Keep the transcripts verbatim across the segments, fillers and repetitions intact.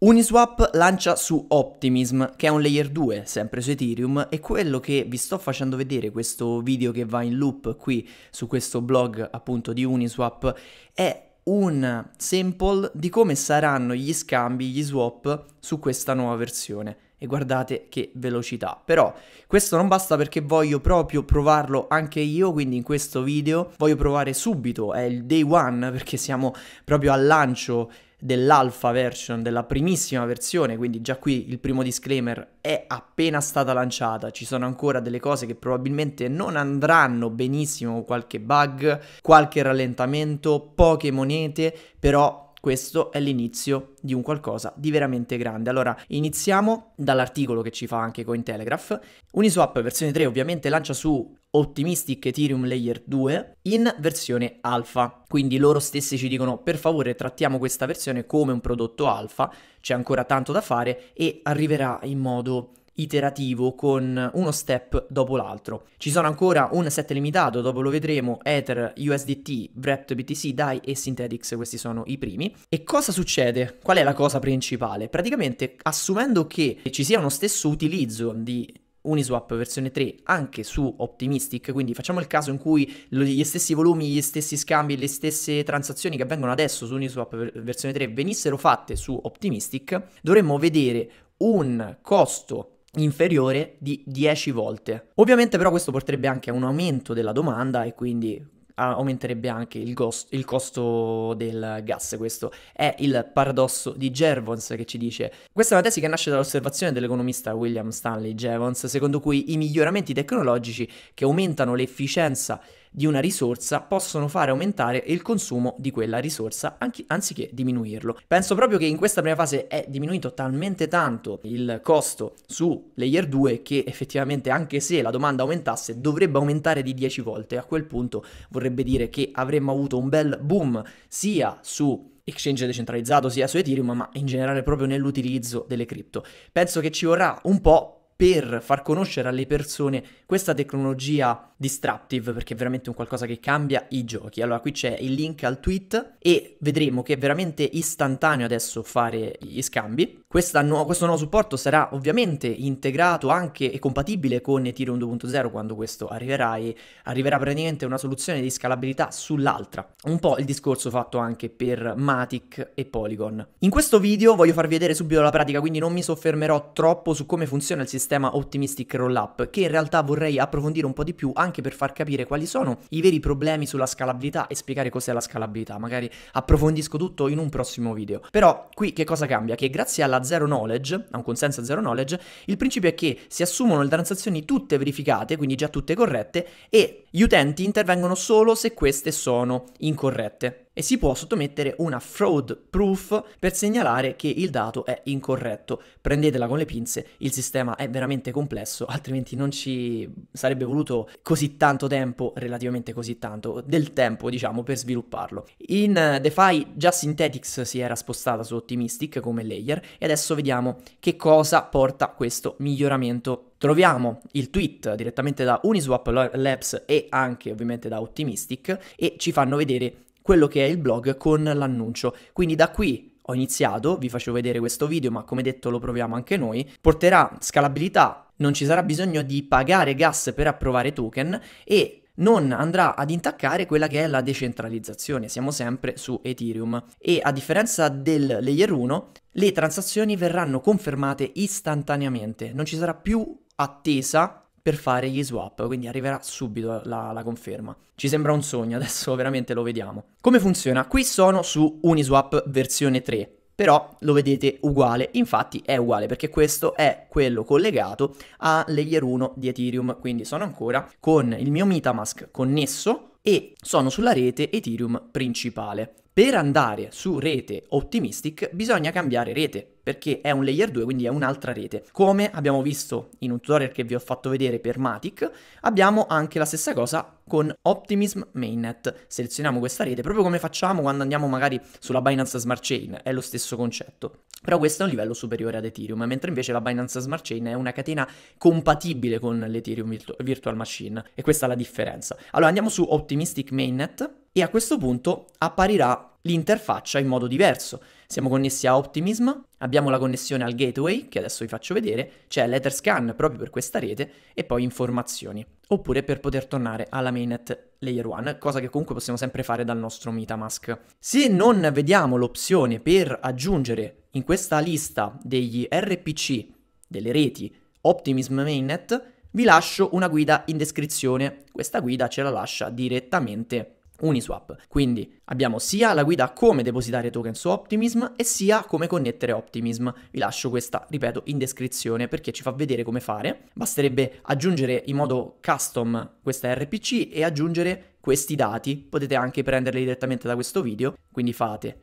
Uniswap lancia su Optimism, che è un layer due, sempre su Ethereum, e quello che vi sto facendo vedere, questo video che va in loop qui su questo blog appunto di Uniswap, è un sample di come saranno gli scambi, gli swap su questa nuova versione. E guardate che velocità. Però questo non basta, perché voglio proprio provarlo anche io, quindi in questo video voglio provare subito, è il day one, perché siamo proprio al lancio dell'alpha version, della primissima versione, quindi già qui il primo disclaimer: è appena stata lanciata, ci sono ancora delle cose che probabilmente non andranno benissimo, qualche bug, qualche rallentamento, poche monete, però questo è l'inizio di un qualcosa di veramente grande. Allora, iniziamo dall'articolo che ci fa anche Cointelegraph. Uniswap versione tre ovviamente lancia su Optimistic Ethereum Layer due in versione alfa. Quindi loro stessi ci dicono: per favore, trattiamo questa versione come un prodotto alfa, c'è ancora tanto da fare e arriverà in modo iterativo, con uno step dopo l'altro. Ci sono ancora un set limitato, dopo lo vedremo, Ether, U S D T, W B T C, D A I e Synthetix, questi sono i primi. E cosa succede? Qual è la cosa principale? Praticamente, assumendo che ci sia uno stesso utilizzo di Uniswap versione tre anche su Optimistic, quindi facciamo il caso in cui gli stessi volumi, gli stessi scambi, le stesse transazioni che avvengono adesso su Uniswap versione tre venissero fatte su Optimistic, dovremmo vedere un costo inferiore di dieci volte. Ovviamente però questo porterebbe anche a un aumento della domanda e quindi aumenterebbe anche il, il costo del gas. Questo è il paradosso di Jevons, che ci dice: questa è una tesi che nasce dall'osservazione dell'economista William Stanley Jevons, secondo cui i miglioramenti tecnologici che aumentano l'efficienza di una risorsa possono fare aumentare il consumo di quella risorsa anche, anziché diminuirlo. Penso proprio che in questa prima fase è diminuito talmente tanto il costo su Layer due che effettivamente, anche se la domanda aumentasse, dovrebbe aumentare di dieci volte. A quel punto vorrebbe dire che avremmo avuto un bel boom sia su exchange decentralizzato sia su Ethereum, ma in generale proprio nell'utilizzo delle cripto. Penso che ci vorrà un po' per far conoscere alle persone questa tecnologia disruptive, perché è veramente un qualcosa che cambia i giochi. Allora, qui c'è il link al tweet e vedremo che è veramente istantaneo adesso fare gli scambi. Questa nu- questo nuovo supporto sarà ovviamente integrato anche e compatibile con Ethereum due punto zero quando questo arriverà, e arriverà praticamente una soluzione di scalabilità sull'altra. Un po' il discorso fatto anche per Matic e Polygon. In questo video voglio farvi vedere subito la pratica, quindi non mi soffermerò troppo su come funziona il sistema sistema Optimistic Rollup, che in realtà vorrei approfondire un po' di più, anche per far capire quali sono i veri problemi sulla scalabilità e spiegare cos'è la scalabilità. Magari approfondisco tutto in un prossimo video. Però qui che cosa cambia? Che grazie alla zero knowledge, a un consenso zero knowledge, il principio è che si assumono le transazioni tutte verificate, quindi già tutte corrette, e gli utenti intervengono solo se queste sono incorrette. E si può sottomettere una fraud proof per segnalare che il dato è incorretto. Prendetela con le pinze, il sistema è veramente complesso, altrimenti non ci sarebbe voluto così tanto tempo, relativamente così tanto, del tempo diciamo, per svilupparlo. In DeFi già Synthetix si era spostata su Optimistic come layer, e adesso vediamo che cosa porta questo miglioramento. Troviamo il tweet direttamente da Uniswap Labs e anche ovviamente da Optimistic, e ci fanno vedere quello che è il blog con l'annuncio. Quindi da qui ho iniziato, vi faccio vedere questo video, ma come detto lo proviamo anche noi. Porterà scalabilità, non ci sarà bisogno di pagare gas per approvare token e non andrà ad intaccare quella che è la decentralizzazione. Siamo sempre su Ethereum e, a differenza del Layer uno, le transazioni verranno confermate istantaneamente, non ci sarà più attesa per fare gli swap, quindi arriverà subito la, la conferma. Ci sembra un sogno, adesso veramente lo vediamo. Come funziona? Qui sono su Uniswap versione tre, però lo vedete uguale, infatti è uguale, perché questo è quello collegato a Layer uno di Ethereum, quindi sono ancora con il mio Metamask connesso e sono sulla rete Ethereum principale. Per andare su rete Optimistic bisogna cambiare rete, perché è un Layer due, quindi è un'altra rete. Come abbiamo visto in un tutorial che vi ho fatto vedere per Matic, abbiamo anche la stessa cosa con Optimism Mainnet. Selezioniamo questa rete, proprio come facciamo quando andiamo magari sulla Binance Smart Chain, è lo stesso concetto. Però questo è un livello superiore ad Ethereum, mentre invece la Binance Smart Chain è una catena compatibile con l'Ethereum Virtual Machine, e questa è la differenza. Allora andiamo su Optimistic Mainnet. e a questo punto apparirà l'interfaccia in modo diverso. Siamo connessi a Optimism, abbiamo la connessione al gateway, che adesso vi faccio vedere, c'è l'Etherscan proprio per questa rete e poi informazioni, oppure per poter tornare alla mainnet layer uno, cosa che comunque possiamo sempre fare dal nostro Metamask. Se non vediamo l'opzione per aggiungere in questa lista degli R P C, delle reti Optimism Mainnet, vi lascio una guida in descrizione, questa guida ce la lascia direttamente Uniswap, quindi abbiamo sia la guida come depositare token su Optimism e sia come connettere Optimism. Vi lascio questa, ripeto, in descrizione perché ci fa vedere come fare. Basterebbe aggiungere in modo custom questa R P C e aggiungere questi dati, potete anche prenderli direttamente da questo video, quindi fate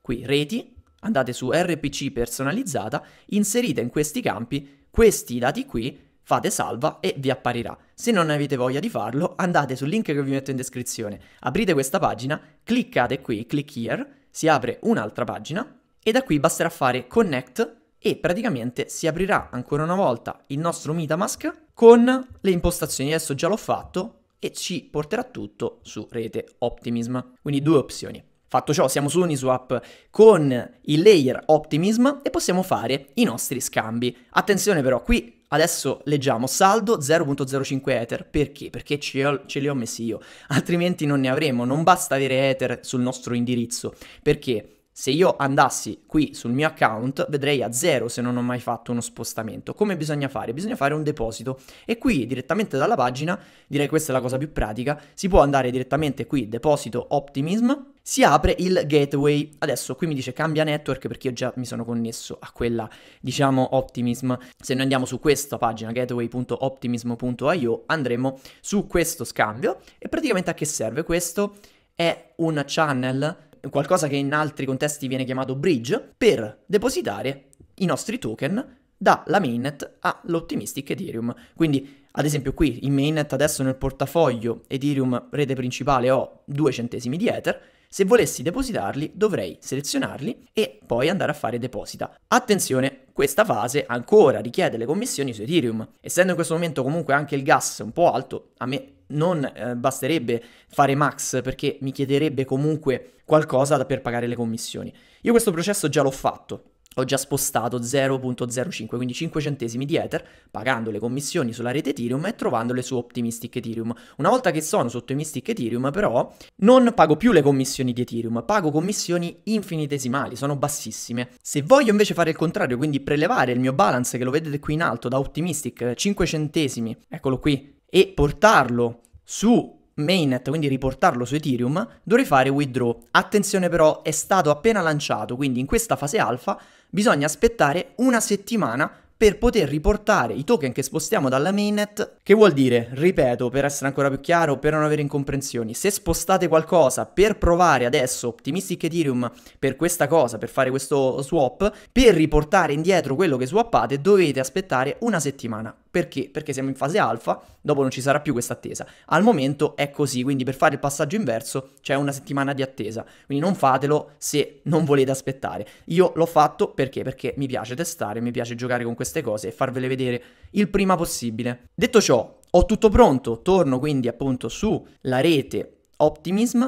qui reti, andate su R P C personalizzata, inserite in questi campi questi dati qui, fate salva e vi apparirà. Se non avete voglia di farlo, andate sul link che vi metto in descrizione, aprite questa pagina, cliccate qui, click here, si apre un'altra pagina e da qui basterà fare connect e praticamente si aprirà ancora una volta il nostro Metamask con le impostazioni. Adesso già l'ho fatto e ci porterà tutto su rete Optimism, quindi due opzioni. Fatto ciò, siamo su Uniswap con il layer Optimism e possiamo fare i nostri scambi. Attenzione però, qui adesso leggiamo saldo zero punto zero cinque Ether, perché? Perché ce, ho, ce li ho messi io, altrimenti non ne avremo, non basta avere Ether sul nostro indirizzo, perché se io andassi qui sul mio account vedrei a zero se non ho mai fatto uno spostamento. Come bisogna fare? Bisogna fare un deposito e qui direttamente dalla pagina, direi questa è la cosa più pratica, si può andare direttamente qui, deposito Optimism, si apre il gateway. Adesso qui mi dice cambia network perché io già mi sono connesso a quella, diciamo, Optimism. Se noi andiamo su questa pagina gateway punto optimism punto io andremo su questo scambio e praticamente a che serve? Questo è un channel, qualcosa che in altri contesti viene chiamato bridge, per depositare i nostri token dalla mainnet all'optimistic Ethereum. Quindi ad esempio qui in mainnet adesso nel portafoglio Ethereum rete principale ho due centesimi di Ether. Se volessi depositarli dovrei selezionarli e poi andare a fare deposita. Attenzione, questa fase ancora richiede le commissioni su Ethereum. Essendo in questo momento comunque anche il gas un po' alto, a me non eh, basterebbe fare max perché mi chiederebbe comunque qualcosa da per pagare le commissioni. Io questo processo già l'ho fatto. Ho già spostato zero punto zero cinque, quindi cinque centesimi di Ether, pagando le commissioni sulla rete Ethereum e trovandole su Optimistic Ethereum. Una volta che sono su Optimistic Ethereum però non pago più le commissioni di Ethereum, pago commissioni infinitesimali, sono bassissime. Se voglio invece fare il contrario, quindi prelevare il mio balance, che lo vedete qui in alto, da Optimistic, cinque centesimi, eccolo qui, e portarlo su Mainnet, quindi riportarlo su Ethereum, dovrei fare withdraw. Attenzione però, è stato appena lanciato, quindi in questa fase alfa bisogna aspettare una settimana per poter riportare i token che spostiamo dalla mainnet. Che vuol dire? Ripeto, per essere ancora più chiaro, per non avere incomprensioni, se spostate qualcosa per provare adesso Optimistic Ethereum per questa cosa, per fare questo swap, per riportare indietro quello che swappate dovete aspettare una settimana. Perché? Perché siamo in fase alfa, dopo non ci sarà più questa attesa. Al momento è così, quindi per fare il passaggio inverso c'è una settimana di attesa, quindi non fatelo se non volete aspettare. Io l'ho fatto perché? Perché mi piace testare, mi piace giocare con questa cose e farvele vedere il prima possibile. Detto ciò, ho tutto pronto, torno quindi appunto sulla rete Optimism,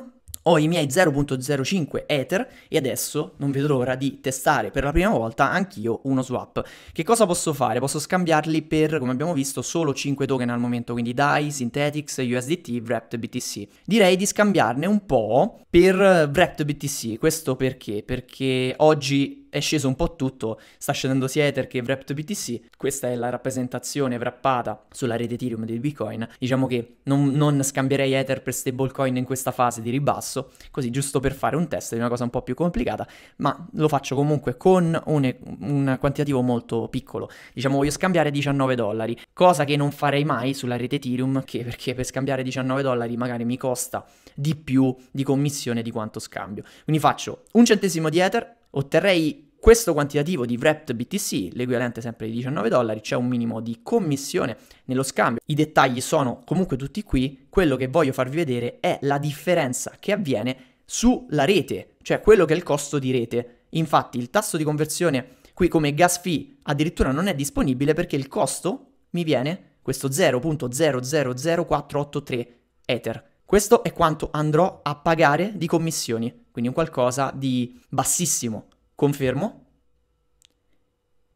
ho i miei zero punto zero cinque Ether e adesso non vedo l'ora di testare per la prima volta anch'io uno swap. Che cosa posso fare? Posso scambiarli per, come abbiamo visto, solo cinque token al momento, quindi D A I, Synthetix, U S D T, Wrapped B T C. Direi di scambiarne un po' per Wrapped B T C, questo perché? Perché oggi è sceso un po' tutto, sta scendendo sia Ether che Wrapped B T C, questa è la rappresentazione wrappata sulla rete Ethereum del Bitcoin. Diciamo che non, non scambierei Ether per stablecoin in questa fase di ribasso, così giusto per fare un test di una cosa un po' più complicata, ma lo faccio comunque con un, un quantitativo molto piccolo. Diciamo voglio scambiare diciannove dollari, cosa che non farei mai sulla rete Ethereum, che perché per scambiare diciannove dollari magari mi costa di più di commissione di quanto scambio. Quindi faccio un centesimo di Ether, otterrei questo quantitativo di Wrapped B T C, l'equivalente sempre di diciannove dollari, c'è un minimo di commissione nello scambio. I dettagli sono comunque tutti qui, quello che voglio farvi vedere è la differenza che avviene sulla rete, cioè quello che è il costo di rete. Infatti il tasso di conversione qui come gas fee addirittura non è disponibile perché il costo mi viene questo zero punto zero zero zero quattro otto tre Ether. Questo è quanto andrò a pagare di commissioni, quindi un qualcosa di bassissimo. Confermo.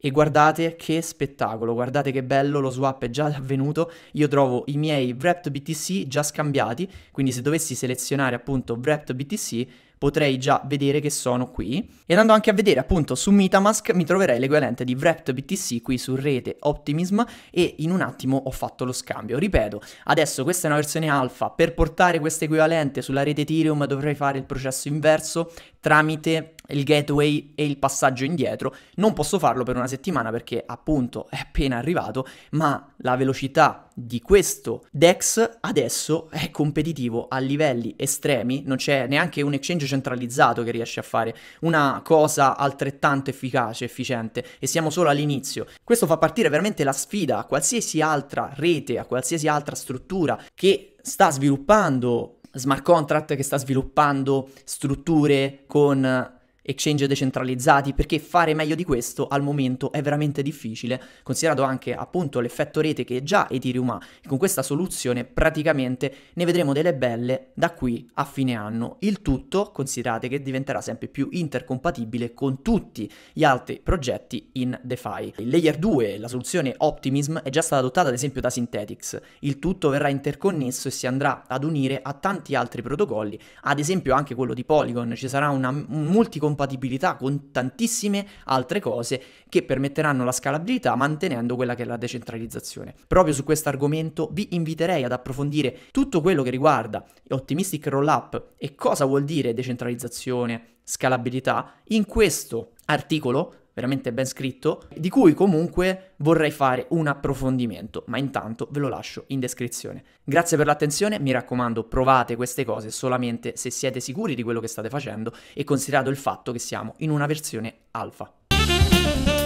E guardate che spettacolo, guardate che bello, lo swap è già avvenuto, io trovo i miei wrapped B T C già scambiati, quindi se dovessi selezionare appunto wrapped B T C potrei già vedere che sono qui. E andando anche a vedere appunto su Metamask mi troverei l'equivalente di wrapped B T C qui su rete Optimism e in un attimo ho fatto lo scambio. Ripeto, adesso questa è una versione alfa, per portare questo equivalente sulla rete Ethereum dovrei fare il processo inverso tramite il gateway e il passaggio indietro. Non posso farlo per una settimana perché appunto è appena arrivato, ma la velocità di questo DEX adesso è competitivo a livelli estremi, non c'è neanche un exchange centralizzato che riesce a fare una cosa altrettanto efficace, efficiente, e siamo solo all'inizio. Questo fa partire veramente la sfida a qualsiasi altra rete, a qualsiasi altra struttura che sta sviluppando smart contract, che sta sviluppando strutture con exchange decentralizzati, perché fare meglio di questo al momento è veramente difficile, considerato anche appunto l'effetto rete che già Ethereum ha. Con questa soluzione praticamente ne vedremo delle belle da qui a fine anno. Il tutto, considerate, che diventerà sempre più intercompatibile con tutti gli altri progetti in DeFi. Il layer due, la soluzione Optimism, è già stata adottata ad esempio da Synthetix. Il tutto verrà interconnesso e si andrà ad unire a tanti altri protocolli, ad esempio anche quello di Polygon. Ci sarà una multicompatibilità con tantissime altre cose che permetteranno la scalabilità mantenendo quella che è la decentralizzazione. Proprio su questo argomento vi inviterei ad approfondire tutto quello che riguarda Optimistic Rollup e cosa vuol dire decentralizzazione, scalabilità, in questo articolo veramente ben scritto, di cui comunque vorrei fare un approfondimento, ma intanto ve lo lascio in descrizione. Grazie per l'attenzione, mi raccomando, provate queste cose solamente se siete sicuri di quello che state facendo e considerato il fatto che siamo in una versione alfa.